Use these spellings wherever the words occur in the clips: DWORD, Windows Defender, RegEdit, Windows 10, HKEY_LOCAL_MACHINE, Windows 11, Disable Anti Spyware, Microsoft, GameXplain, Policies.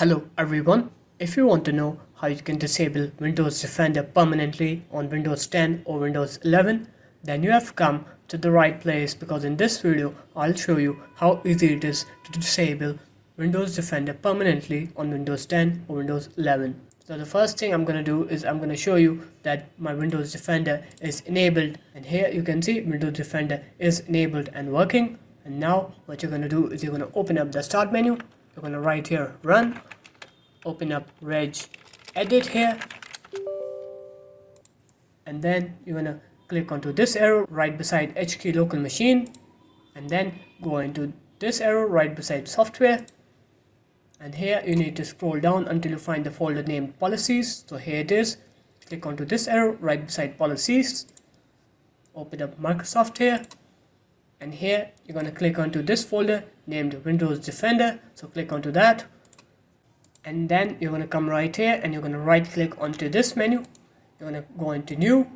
Hello everyone, if you want to know how you can disable Windows Defender permanently on Windows 10 or Windows 11, then you have come to the right place, because in this video I'll show you how easy it is to disable Windows Defender permanently on Windows 10 or Windows 11. So the first thing I'm going to do is I'm going to show you that my Windows Defender is enabled, and here you can see Windows Defender is enabled and working. And now what you're going to do is you're going to open up the start menu. You're going to write here run, open up RegEdit here, and then you're going to click onto this arrow right beside HKEY_LOCAL_MACHINE, and then go into this arrow right beside software, and here you need to scroll down until you find the folder named Policies. So here it is. Click onto this arrow right beside Policies, open up Microsoft here, and here you're going to click onto this folder named Windows Defender. So click onto that, and then you're going to come right here and you're going to right click onto this menu. You're going to go into new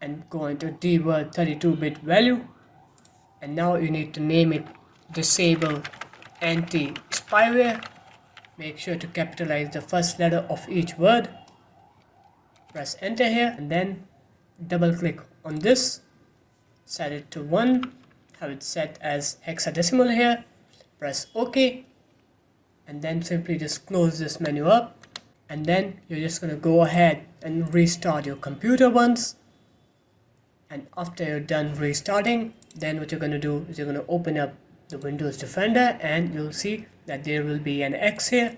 and go into DWORD 32-bit value, and now you need to name it Disable Anti Spyware. Make sure to capitalize the first letter of each word. Press enter here and then double click on this. Set it to 1. Have it set as hexadecimal here. Press OK, and then simply just close this menu up, and then you're just going to go ahead and restart your computer once. And after you're done restarting, then what you're going to do is you're going to open up the Windows Defender, and you'll see that there will be an X here.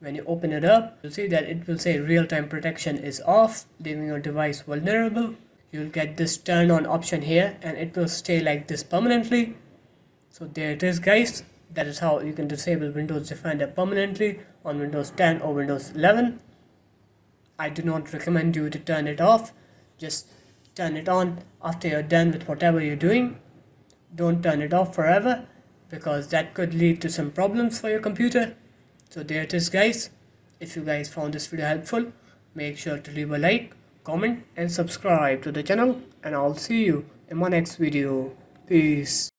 When you open it up, you'll see that it will say real-time protection is off, leaving your device vulnerable. You'll get this turn on option here, and it will stay like this permanently. So there it is, guys. That is how you can disable Windows Defender permanently on Windows 10 or Windows 11. I do not recommend you to turn it off. Just turn it on after you're done with whatever you're doing. Don't turn it off forever, because that could lead to some problems for your computer. So there it is, guys. If you guys found this video helpful, make sure to leave a like, comment and subscribe to the channel, and I'll see you in my next video. Peace.